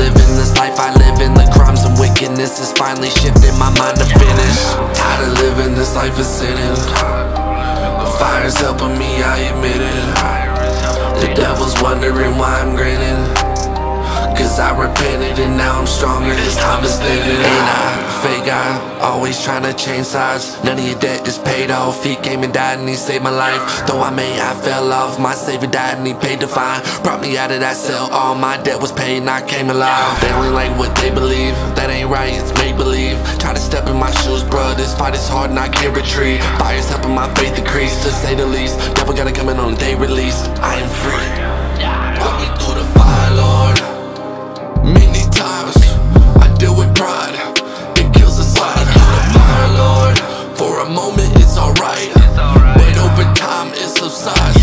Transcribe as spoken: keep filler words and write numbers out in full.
living this life I live in. The crimes and wickedness is finally shifting my mind to finish. Tired of living this life is sinning. The fire's helping me, I admit it. The devil's wondering why I'm grinning, cause I repented and now I'm stronger. This time is thinning. Ain't I fake guy, always trying to change sides? None of your debt is paid off. He came and died and he saved my life. Though I may, I fell off. My savior died and he paid the fine. Brought me out of that cell, all my debt was paid and I came alive. They only like what they believe. That ain't right, it's make-believe. Try to step in my shoes, bruh. This fight is hard and I can't retreat. Fire's helping my faith increase, to say the least. Devil gotta come in on the day released. I am free. Put me through the fire, Lord. Many times I deal with pride, it kills inside. Fire, Lord, for a moment it's alright, but over time it subsides.